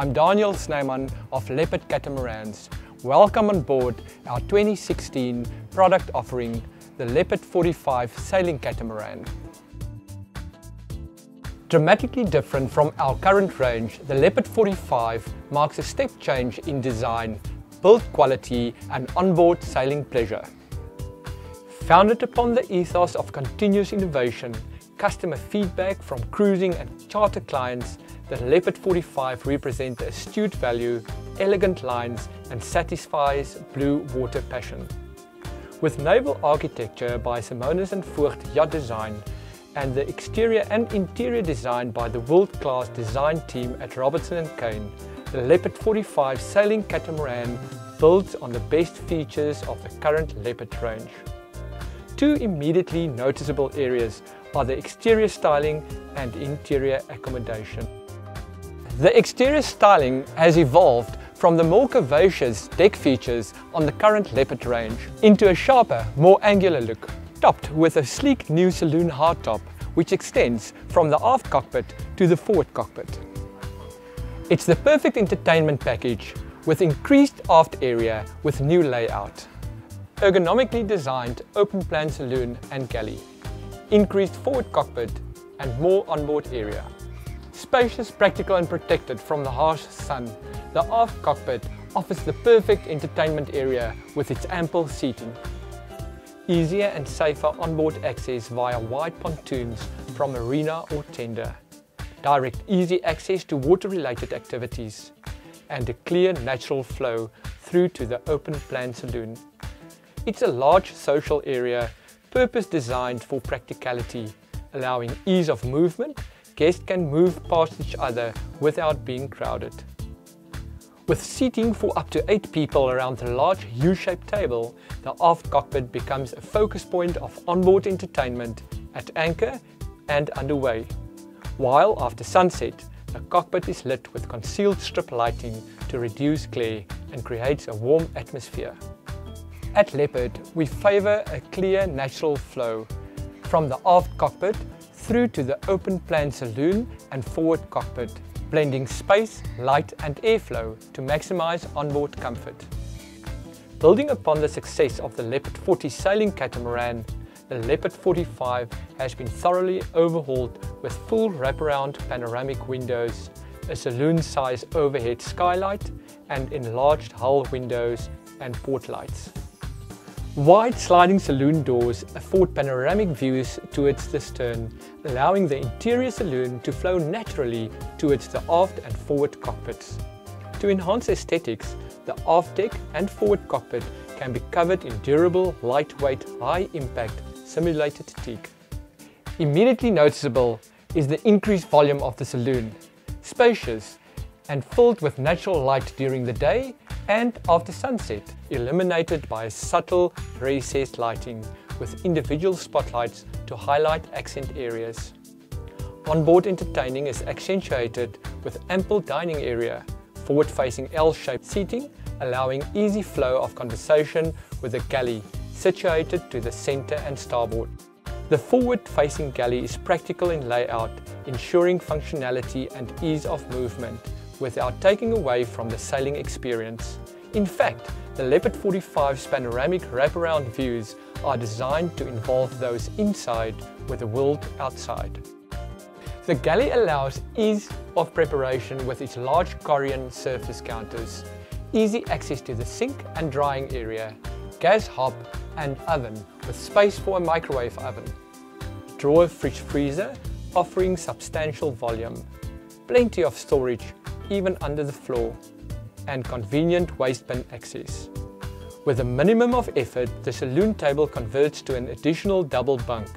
I'm Daniel Snyman of Leopard Catamarans. Welcome on board our 2016 product offering, the Leopard 45 sailing catamaran. Dramatically different from our current range, the Leopard 45 marks a step change in design, build quality and onboard sailing pleasure. Founded upon the ethos of continuous innovation, customer feedback from cruising and charter clients, the Leopard 45 represents the astute value, elegant lines and satisfies blue water passion. With naval architecture by Simonis and Voogd Yacht Design and the exterior and interior design by the world-class design team at Robertson & Kane, the Leopard 45 sailing catamaran builds on the best features of the current Leopard range. Two immediately noticeable areas are the exterior styling and interior accommodation. The exterior styling has evolved from the more curvaceous deck features on the current Leopard range into a sharper, more angular look, topped with a sleek new saloon hardtop which extends from the aft cockpit to the forward cockpit. It's the perfect entertainment package with increased aft area with new layout, ergonomically designed open plan saloon and galley, increased forward cockpit and more onboard area. Spacious, practical and protected from the harsh sun, the aft cockpit offers the perfect entertainment area with its ample seating. Easier and safer onboard access via wide pontoons from marina or tender. Direct easy access to water-related activities and a clear natural flow through to the open plan saloon. It's a large social area purpose designed for practicality, allowing ease of movement. Guests can move past each other without being crowded. With seating for up to 8 people around the large U-shaped table, the aft cockpit becomes a focus point of onboard entertainment at anchor and underway, while after sunset, the cockpit is lit with concealed strip lighting to reduce glare and creates a warm atmosphere. At Leopard, we favour a clear natural flow from the aft cockpit through to the open plan saloon and forward cockpit, blending space, light and airflow to maximise onboard comfort. Building upon the success of the Leopard 40 sailing catamaran, the Leopard 45 has been thoroughly overhauled with full wraparound panoramic windows, a saloon-size overhead skylight and enlarged hull windows and port lights. Wide sliding saloon doors afford panoramic views towards the stern, allowing the interior saloon to flow naturally towards the aft and forward cockpits. To enhance aesthetics, the aft deck and forward cockpit can be covered in durable, lightweight, high-impact simulated teak. Immediately noticeable is the increased volume of the saloon, spacious and filled with natural light during the day and after sunset, illuminated by subtle recessed lighting with individual spotlights to highlight accent areas. Onboard entertaining is accentuated with ample dining area, forward-facing L-shaped seating, allowing easy flow of conversation with the galley situated to the center and starboard. The forward-facing galley is practical in layout, ensuring functionality and ease of movement, without taking away from the sailing experience. In fact, the Leopard 45's panoramic wraparound views are designed to involve those inside with the world outside. The galley allows ease of preparation with its large Corian surface counters, easy access to the sink and drying area, gas hob and oven with space for a microwave oven, drawer fridge freezer offering substantial volume, plenty of storage even under the floor, and convenient waste bin access. With a minimum of effort, the saloon table converts to an additional double bunk,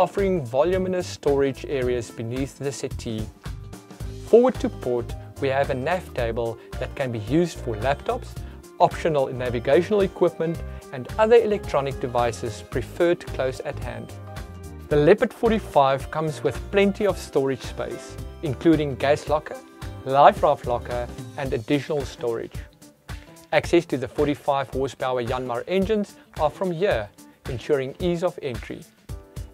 offering voluminous storage areas beneath the settee. Forward to port, we have a nav table that can be used for laptops, optional navigational equipment, and other electronic devices preferred close at hand. The Leopard 45 comes with plenty of storage space, including gas locker, life raft locker and additional storage. Access to the 45 horsepower Yanmar engines are from here, ensuring ease of entry.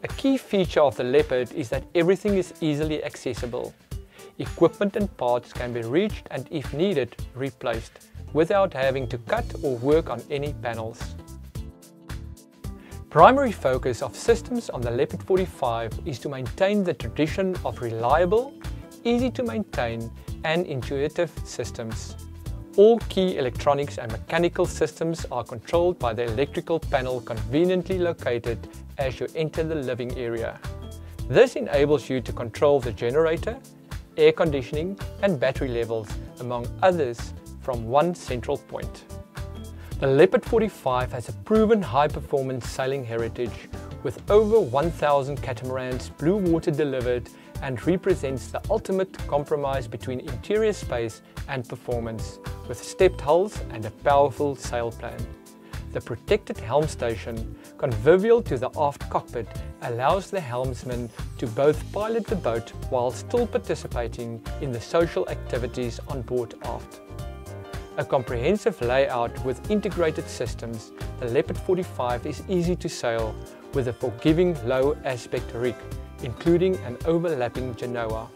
A key feature of the Leopard is that everything is easily accessible. equipment and parts can be reached and, if needed, replaced without having to cut or work on any panels. Primary focus of systems on the Leopard 45 is to maintain the tradition of reliable, easy to maintain and intuitive systems. All key electronics and mechanical systems are controlled by the electrical panel conveniently located as you enter the living area. This enables you to control the generator, air conditioning and battery levels, among others, from one central point. The Leopard 45 has a proven high-performance sailing heritage with over 1,000 catamarans blue water delivered and represents the ultimate compromise between interior space and performance with stepped hulls and a powerful sail plan. The protected helm station, convivial to the aft cockpit, allows the helmsman to both pilot the boat while still participating in the social activities on board aft. A comprehensive layout with integrated systems, the Leopard 45 is easy to sail with a forgiving low aspect rig, including an overlapping genoa.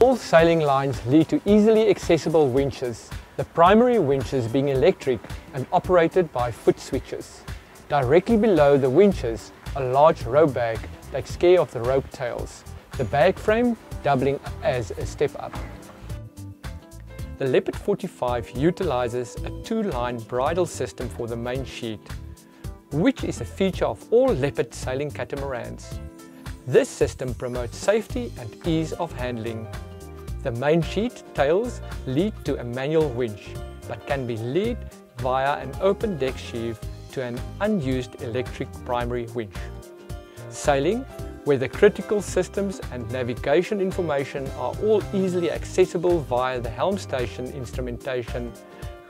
All sailing lines lead to easily accessible winches, the primary winches being electric and operated by foot switches. Directly below the winches, a large rope bag takes care of the rope tails, the bag frame doubling as a step up. The Leopard 45 utilizes a two-line bridle system for the main sheet, which is a feature of all Leopard sailing catamarans. This system promotes safety and ease of handling. The main sheet tails lead to a manual winch, but can be led via an open deck sheave to an unused electric primary winch. Sailing, where the critical systems and navigation information are all easily accessible via the helm station instrumentation,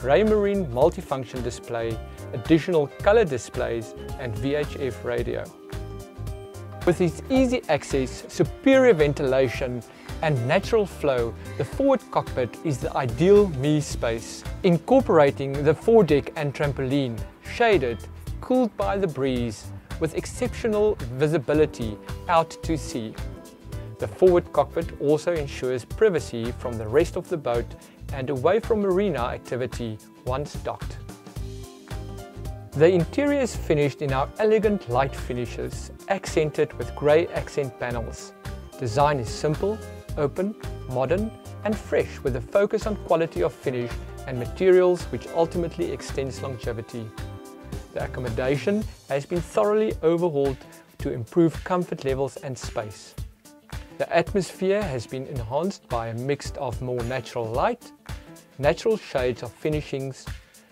Raymarine multifunction display, additional color displays and VHF radio. With its easy access, superior ventilation and natural flow, the forward cockpit is the ideal me space, incorporating the foredeck and trampoline, shaded, cooled by the breeze, with exceptional visibility out to sea. The forward cockpit also ensures privacy from the rest of the boat and away from marina activity once docked. The interior is finished in our elegant light finishes, accented with grey accent panels. Design is simple, open, modern and fresh with a focus on quality of finish and materials which ultimately extends longevity. The accommodation has been thoroughly overhauled to improve comfort levels and space. The atmosphere has been enhanced by a mix of more natural light, natural shades of finishings,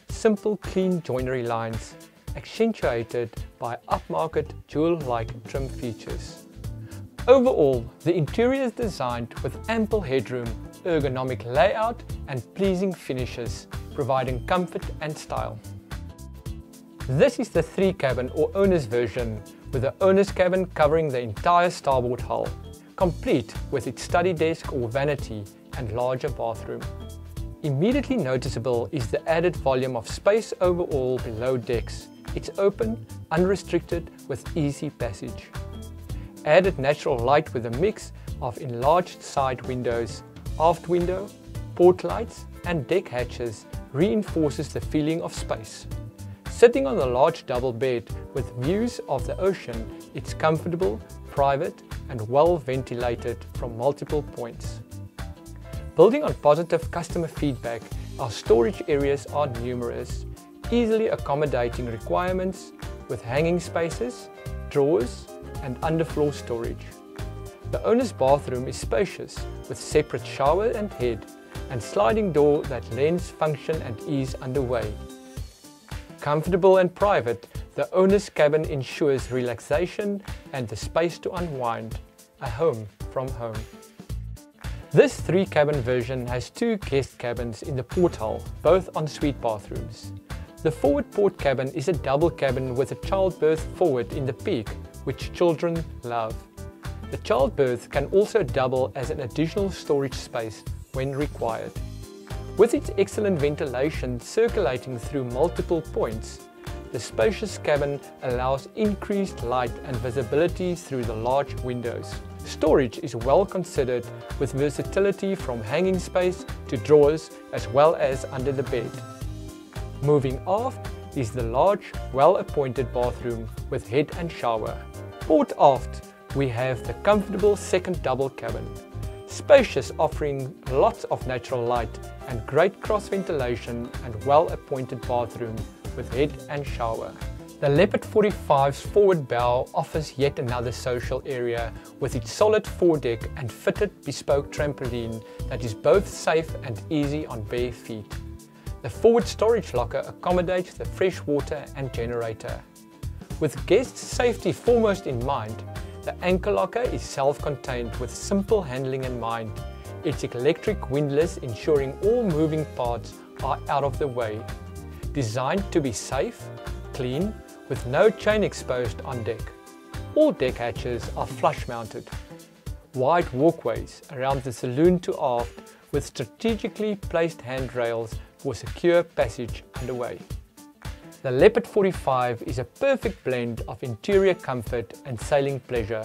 simple clean joinery lines, accentuated by upmarket jewel-like trim features. Overall, the interior is designed with ample headroom, ergonomic layout and pleasing finishes, providing comfort and style. This is the three-cabin or owner's version, with the owner's cabin covering the entire starboard hull, complete with its study desk or vanity and larger bathroom. Immediately noticeable is the added volume of space overall below decks. It's open, unrestricted, with easy passage. Added natural light with a mix of enlarged side windows, aft window, port lights and deck hatches reinforces the feeling of space. Sitting on the large double bed with views of the ocean, it's comfortable, private and well ventilated from multiple points. Building on positive customer feedback, our storage areas are numerous, easily accommodating requirements with hanging spaces, drawers and underfloor storage. The owner's bathroom is spacious with separate shower and head and sliding door that lends function and ease underway. Comfortable and private, the owner's cabin ensures relaxation and the space to unwind, a home from home. This three-cabin version has two guest cabins in the port hull, both ensuite bathrooms. The forward port cabin is a double cabin with a childberth forward in the peak, which children love. The childberth can also double as an additional storage space when required. With its excellent ventilation circulating through multiple points, the spacious cabin allows increased light and visibility through the large windows, Storage is well considered with versatility from hanging space to drawers as well as under the bed. Moving aft is the large, well-appointed bathroom with head and shower. Port aft, we have the comfortable second double cabin. Spacious, offering lots of natural light and great cross ventilation, and well-appointed bathroom with head and shower. The Leopard 45's forward bow offers yet another social area with its solid foredeck and fitted bespoke trampoline that is both safe and easy on bare feet. The forward storage locker accommodates the fresh water and generator. With guest safety foremost in mind, the anchor locker is self-contained with simple handling in mind. It's electric windlass, ensuring all moving parts are out of the way. Designed to be safe, clean, with no chain exposed on deck. All deck hatches are flush mounted. Wide walkways around the saloon to aft with strategically placed handrails for secure passage underway. The Leopard 45 is a perfect blend of interior comfort and sailing pleasure.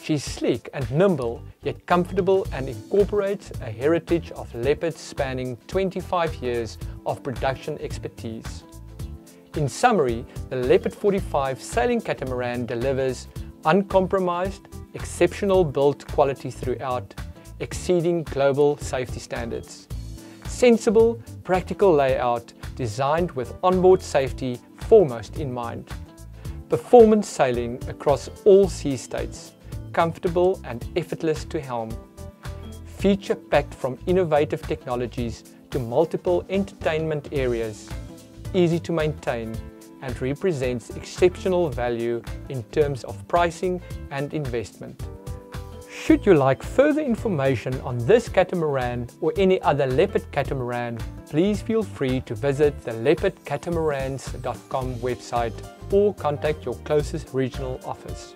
She's sleek and nimble, yet comfortable, and incorporates a heritage of Leopards spanning 25 years of production expertise. In summary, the Leopard 45 sailing catamaran delivers uncompromised, exceptional build quality throughout, exceeding global safety standards. Sensible, practical layout designed with onboard safety foremost in mind. Performance sailing across all sea states, comfortable and effortless to helm. Feature packed from innovative technologies to multiple entertainment areas, easy to maintain, and represents exceptional value in terms of pricing and investment. Should you like further information on this catamaran or any other Leopard catamaran, please feel free to visit the leopardcatamarans.com website or contact your closest regional office.